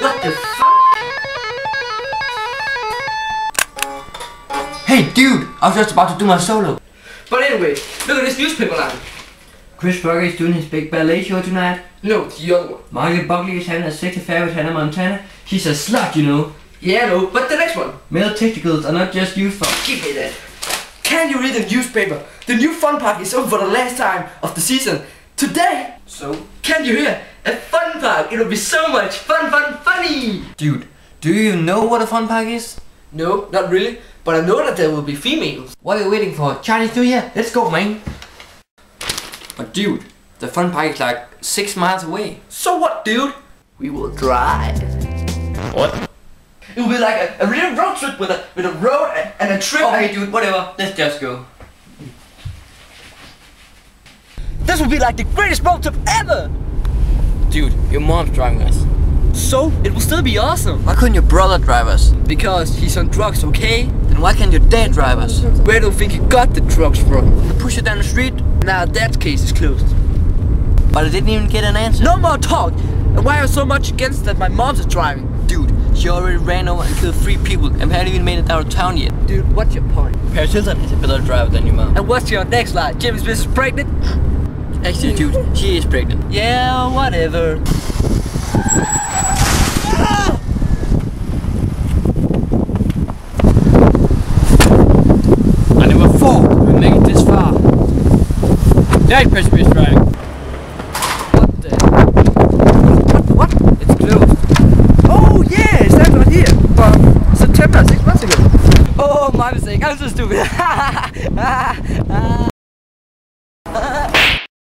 What the fuck? Hey dude, I was just about to do my solo. But anyway, look at this newspaper line. Chris Burger is doing his big ballet show tonight. No, the other one. Margaret Buckley is having a sex affair with Hannah Montana. She's a slut, you know. Yeah, no, but the next one. Male testicles are not just used for... Give me that. Can you read the newspaper? The new fun park is over for the last time of the season. Today! So? Can you hear? A fun park! It'll be so much funny! Dude, do you know what a fun park is? No, not really. But I know that there will be females. What are you waiting for? Chinese New Year? Let's go, man! But dude, the fun park is like 6 miles away. So what, dude? We will drive. What? It will be like a real road trip with a road and a trip. Okay, dude, whatever. Let's just go. This will be like the greatest road trip ever! Dude, your mom's driving us. So, it will still be awesome. Why couldn't your brother drive us? Because he's on drugs, okay? Then why can't your dad drive us? Where do you think he got the drugs from? They push you down the street? Now that case is closed. But I didn't even get an answer. No more talk! And why are you so much against that my mom's driving? Dude, she already ran over and killed 3 people and haven't even made it out of town yet. Dude, what's your point? Paris Hilton is a better driver than your mom. And what's your next line? Jimmy's business is pregnant? Actually, dude, she is pregnant. Yeah, whatever. I never thought we would make it this far. That person is driving. What the? What? It's closed. Oh yeah, it's that right here. From September, 6 months ago. Oh, my mistake. I'm so stupid.